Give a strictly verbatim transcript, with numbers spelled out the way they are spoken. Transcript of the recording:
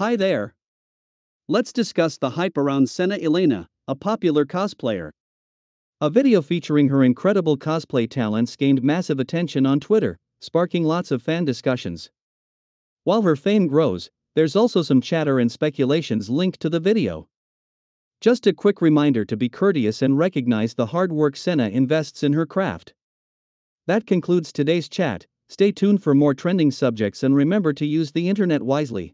Hi there. Let's discuss the hype around Senna Elaina, a popular cosplayer. A video featuring her incredible cosplay talents gained massive attention on Twitter, sparking lots of fan discussions. While her fame grows, there's also some chatter and speculations linked to the video. Just a quick reminder to be courteous and recognize the hard work Senna invests in her craft. That concludes today's chat. Stay tuned for more trending subjects and remember to use the internet wisely.